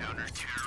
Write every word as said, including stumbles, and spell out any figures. Counter-terror.